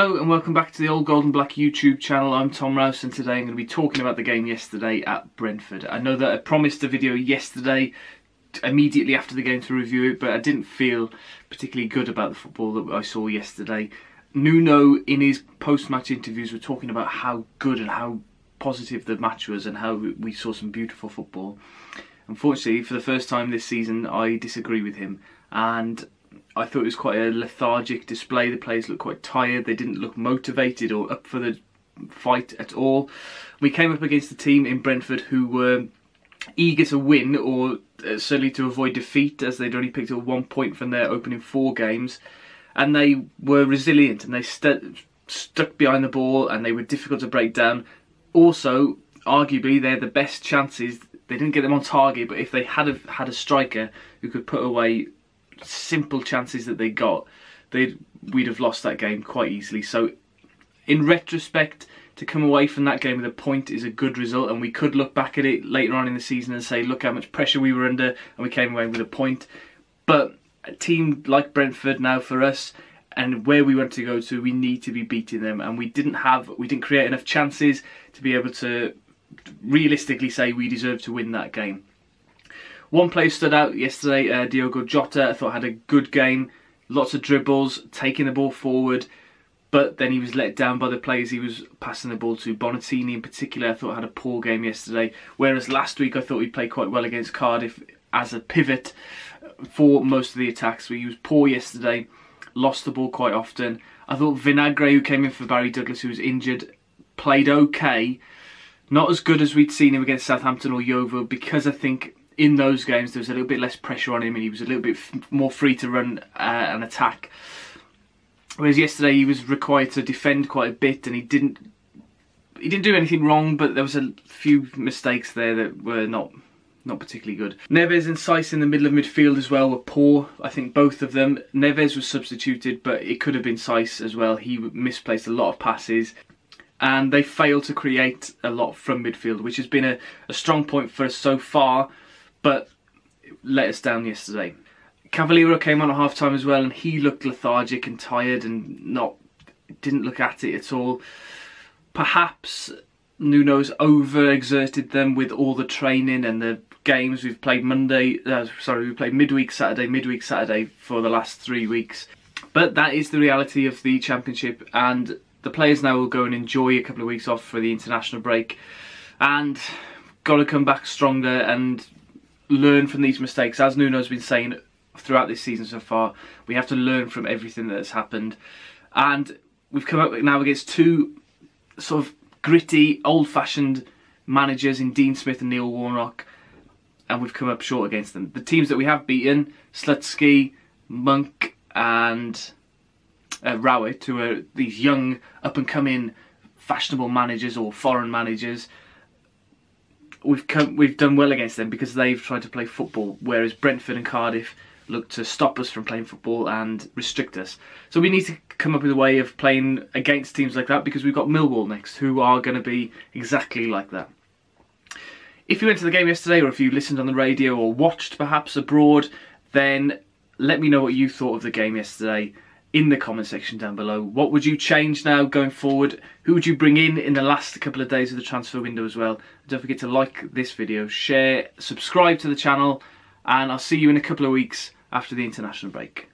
Hello and welcome back to the Old Golden Black YouTube channel. I'm Tom Rouse and today I'm going to be talking about the game yesterday at Brentford. I know that I promised a video yesterday immediately after the game to review it, but I didn't feel particularly good about the football that I saw yesterday. Nuno in his post-match interviews were talking about how good and how positive the match was and how we saw some beautiful football. Unfortunately, for the first time this season, I disagree with him, and I thought it was quite a lethargic display. The players looked quite tired. They didn't look motivated or up for the fight at all. We came up against a team in Brentford who were eager to win, or certainly to avoid defeat, as they'd only picked up 1 point from their opening 4 games. And they were resilient and they stuck behind the ball and they were difficult to break down. Also, arguably, they had the best chances. They didn't get them on target, but if they had a striker who could put away simple chances that they got, we'd have lost that game quite easily. So in retrospect, to come away from that game with a point is a good result, and we could look back at it later on in the season and say, look how much pressure we were under and we came away with a point. But a team like Brentford now, for us and where we want to go to, we need to be beating them, and we didn't create enough chances to be able to realistically say we deserve to win that game. One player stood out yesterday, Diogo Jota. I thought had a good game, lots of dribbles, taking the ball forward, but then he was let down by the players he was passing the ball to. Bonatini in particular, I thought had a poor game yesterday, whereas last week I thought we played quite well against Cardiff as a pivot for most of the attacks. He was poor yesterday, lost the ball quite often. I thought Vinagre, who came in for Barry Douglas, who was injured, played okay. Not as good as we'd seen him against Southampton or Yeovil, because I think in those games there was a little bit less pressure on him and he was a little bit more free to run and attack. Whereas yesterday he was required to defend quite a bit, and he didn't do anything wrong, but there was a few mistakes there that were not particularly good. Neves and Saiss in the middle of midfield as well were poor. I think both of them. Neves was substituted, but it could have been Saiss as well. He misplaced a lot of passes, and they failed to create a lot from midfield, which has been a strong point for us so far, but let us down yesterday. Cavaliero came on at half-time as well, and he looked lethargic and tired and didn't look at it at all. Perhaps Nuno's over-exerted them with all the training and the games we've played midweek Saturday, midweek Saturday for the last 3 weeks. But that is the reality of the Championship, and the players now will go and enjoy a couple of weeks off for the international break, and got to come back stronger and learn from these mistakes. As Nuno's been saying throughout this season so far, we have to learn from everything that has happened, and we've come up now against two sort of gritty, old-fashioned managers in Dean Smith and Neil Warnock, and we've come up short against them. The teams that we have beaten, Slutsky, Monk and Rowett, who are these young, up-and-coming, fashionable managers or foreign managers, we've done well against them because they've tried to play football, whereas Brentford and Cardiff look to stop us from playing football and restrict us. So we need to come up with a way of playing against teams like that, because we've got Millwall next, who are going to be exactly like that. If you went to the game yesterday, or if you listened on the radio or watched perhaps abroad, then let me know what you thought of the game yesterday in the comment section down below. What would you change now going forward? Who would you bring in the last couple of days of the transfer window as well? Don't forget to like this video, share, subscribe to the channel, and I'll see you in a couple of weeks after the international break.